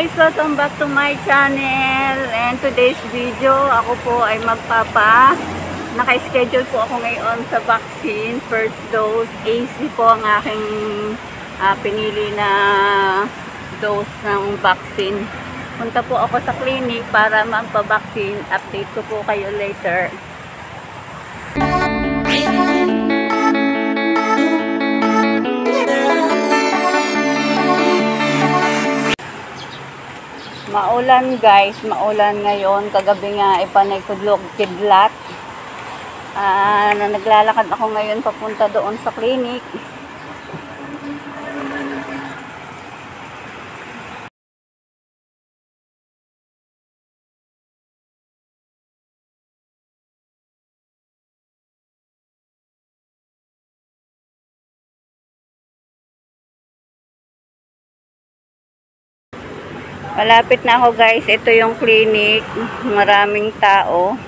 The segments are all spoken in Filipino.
guys! Welcome back to my channel. And today's video, ako po ay naka-schedule po ako ngayon sa vaccine. First dose, AC po ang aking pinili na dose ng vaccine. Punta po ako sa clinic para magpa-vaccine. Update ko po kayo later. Maulan guys, maulan ngayon. Kagabi nga ipanay-kidlat. Naglalakad ako ngayon papunta doon sa clinic. Malapit na ako guys, ito yung clinic, maraming tao.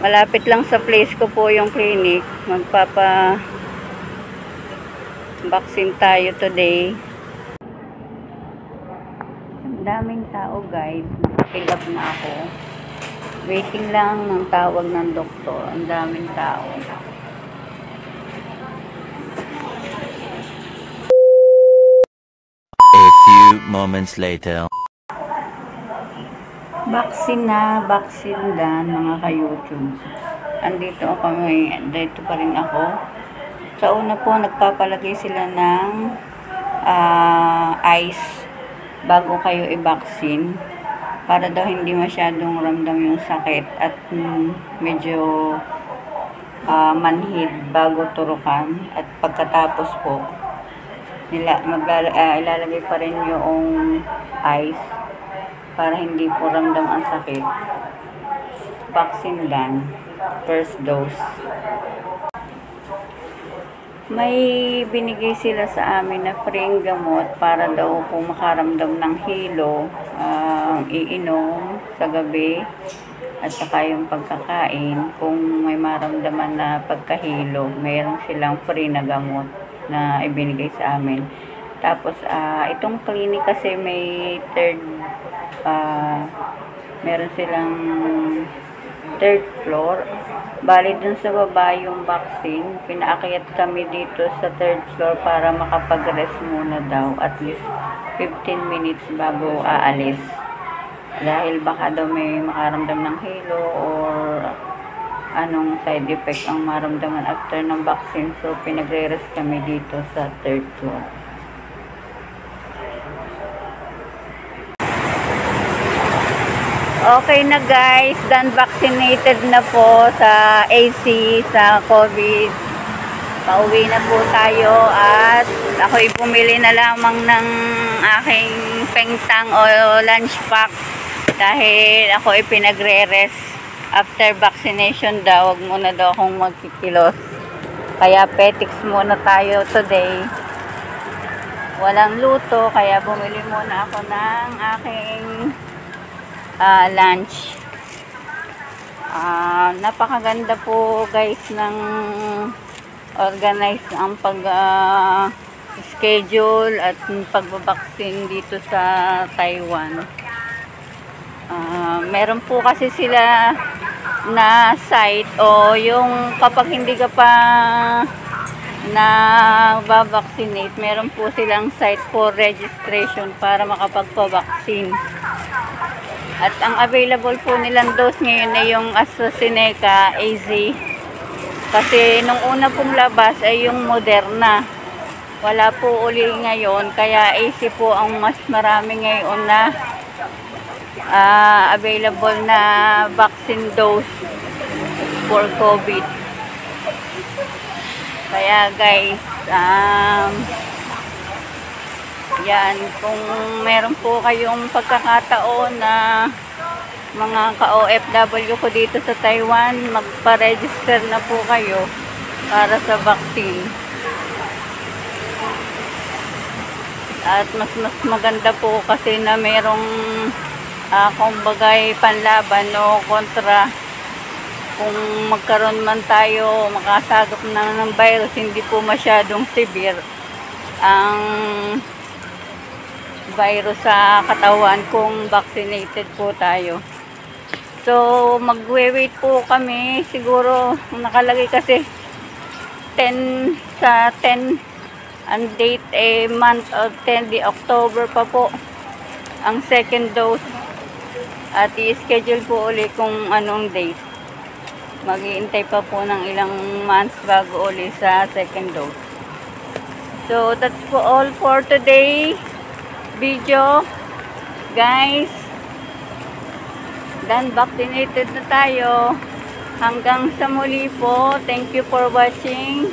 Malapit lang sa place ko po yung clinic. Magpapa-vaccine tayo today. Ang daming tao guys, nakapilap na ako. Waiting lang ng tawag ng doktor, ang daming tao. A few moments later. Vaccine na mga ka-YouTube. Andito ako ngayon. Dito pa rin ako. Sa una po, nagpapalagay sila ng ice bago kayo i-vaccine para daw hindi masyadong ramdam yung sakit at medyo manhid bago turukan. At pagkatapos po, ilalagay pa rin yung ice para hindi po ramdam ang sakit. Vaccine lang. First dose. May binigay sila sa amin na free gamot para daw kung makaramdam ng hilo, iinom sa gabi at saka yung pagkakain. Kung may maramdaman na pagkahilo, mayroon silang free na gamot na ibinigay sa amin. Tapos, itong clinic kasi may meron silang third floor. Bali dun sa baba yung vaccine. Pinaakyat kami dito sa third floor para makapag-rest muna daw. At least 15 minutes bago aalis. Dahil baka daw may makaramdam ng hilo or anong side effect ang maramdaman after ng vaccine. So pinagre-rest kami dito sa third floor. Okay na guys, done vaccinated na po sa AC, sa COVID. Pauwi na po tayo at ako'y bumili na lamang ng aking pengtang o lunch pack dahil ako'y pinagre-rest. After vaccination daw, wag muna daw akong magkikilos. Kaya petics muna tayo today. Walang luto, kaya bumili muna ako ng aking lunch. Napakaganda po guys ng organize ang pag-schedule at pagbabaksin dito sa Taiwan. Meron po kasi sila na site o yung kapag hindi ka pa na-vaccinate, meron po silang site for registration para makapagpabaksin. At ang available po nilang dose ngayon ay yung AstraZeneca, AZ. Kasi nung una pong labas ay yung Moderna. Wala po uli ngayon, kaya AZ po ang mas marami ngayon na available na vaccine dose for COVID. Kaya guys, yan, kung meron po kayong pagkakataon na mga ka-OFW ko dito sa Taiwan, magpa-register na po kayo para sa vaccine. At mas maganda po kasi na merong kumbagay panlaban o kontra. Kung magkaroon man tayo, makasagap na ng virus, hindi po masyadong severe. Ang virus sa katawan kung vaccinated po tayo. So, magwe-wait po kami. Siguro, nakalagay kasi 10 ang date, eh, month of 10, di October pa po ang second dose. At i-schedule po ulit kung anong date. Mag-iintay pa po ng ilang months bago ulit sa second dose. So, that's po all for today video, guys. Done, vaccinated na tayo. Hanggang sa muli po. Thank you for watching.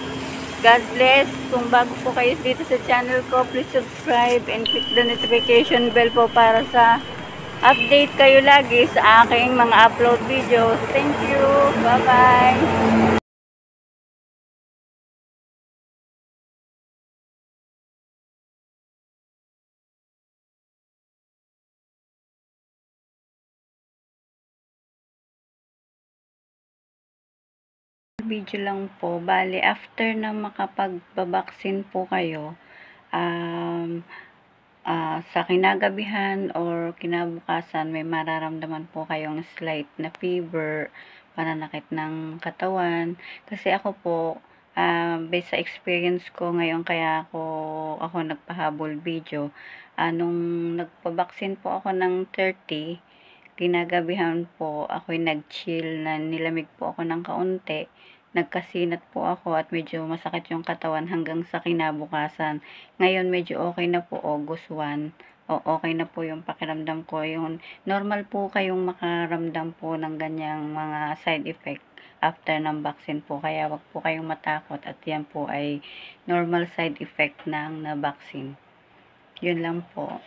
God bless. Kung bago po kayo dito sa channel ko, please subscribe and click the notification bell po para sa update kayo lagi sa aking mga upload videos. Thank you. Bye-bye. Video lang po, bali after na makapagbabaksin po kayo sa kinagabihan or kinabukasan, may mararamdaman po kayong slight na fever, pananakit ng katawan. Kasi ako po, based sa experience ko ngayon, kaya ako nagpahabol video. Nung nagpabaksin po ako ng 30, kinagabihan po ako'y nag-chill, na nilamig po ako ng kaunti. Nagkasinat po ako at medyo masakit yung katawan hanggang sa kinabukasan. Ngayon medyo okay na po, August 1. O, okay na po yung pakiramdam ko. Yung normal po kayong makaramdam po ng ganyang mga side effect after ng vaccine po. Kaya wag po kayong matakot at yan po ay normal side effect ng na-vaccine. Yun lang po.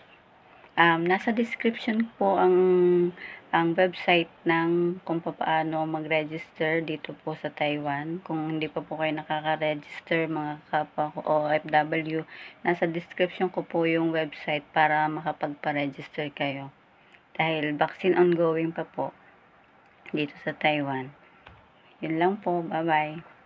Nasa description po ang website ng kung paano mag-register dito po sa Taiwan. Kung hindi pa po kayo nakaka-register, mga kapwa ko OFW, nasa description ko po yung website para makapagpa-register kayo. Dahil vaccine ongoing pa po dito sa Taiwan. Yun lang po. Bye-bye.